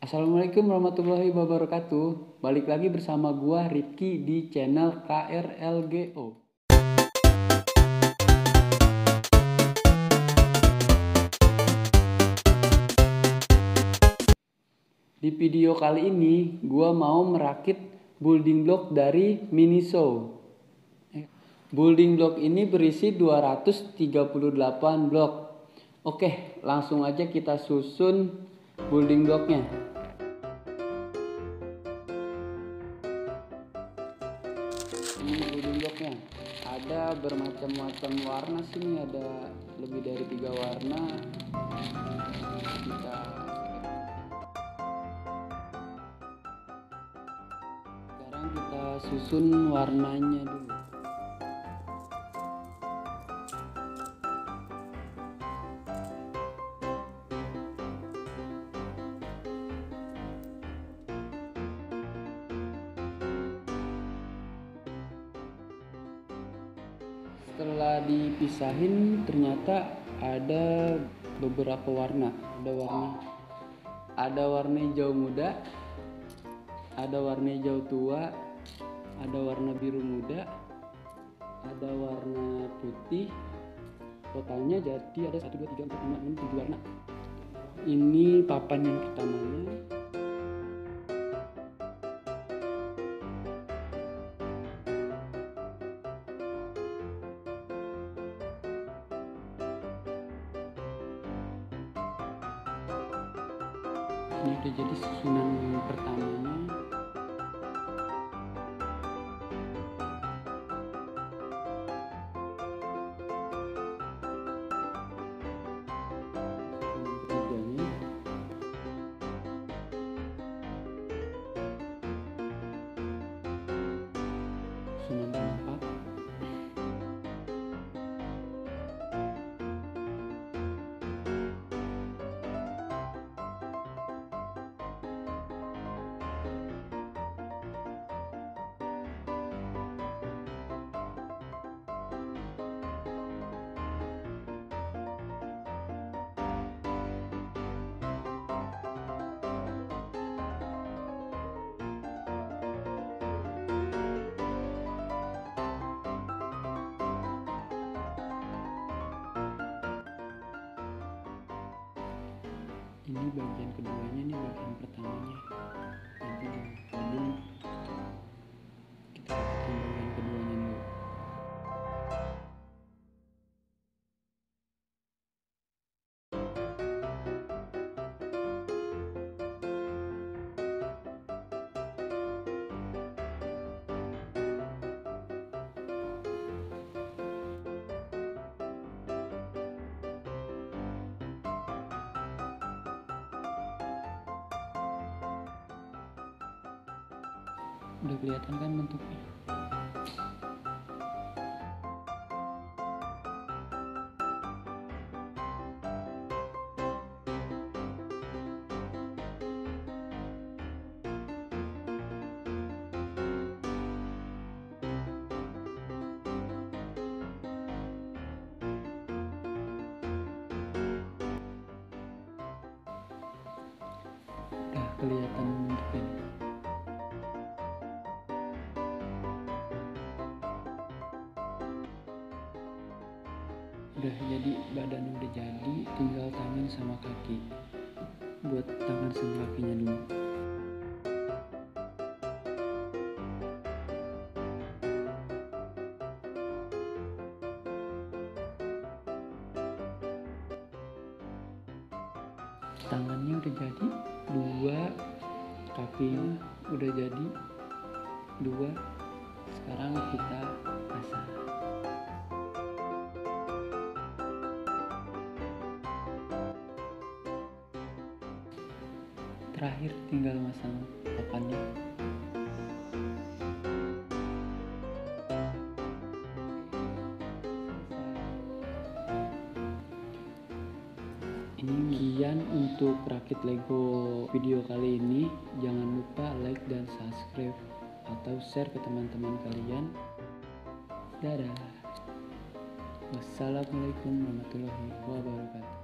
Assalamualaikum warahmatullahi wabarakatuh. Balik lagi bersama gua Rifki di channel KRLGO. Di video kali ini gua mau merakit building block dari Miniso. Building block ini berisi 238 blok. Oke, langsung aja kita susun building blocknya. Ini building blocknya, ada bermacam-macam warna. Sini ada lebih dari 3 warna. Kita sekarang kita susun warnanya dulu. Setelah dipisahin ternyata ada beberapa warna. Ada warna hijau muda, ada warna hijau tua, ada warna biru muda, ada warna putih. Totalnya jadi ada 1, 2, 3, 4, 5, 6, 7 warna. Ini papan yang pertamanya. Ini udah jadi susunan pertamanya. Ini bagian keduanya, ini bagian pertamanya. Nanti kemudian kita lakukan bagian keduanya dulu. Udah kelihatan kan bentuknya. Udah kelihatan bentuknya. Udah jadi, badan udah jadi, tinggal tangan sama kaki. Buat tangan sama kakinya dulu. Tangannya udah jadi, 2, kakinya udah jadi, 2. Sekarang kita pasang. Terakhir tinggal masang papannya. Ini sekian untuk rakit Lego video kali ini. Jangan lupa like dan subscribe atau share ke teman-teman kalian. Dadah. Wassalamualaikum warahmatullahi wabarakatuh.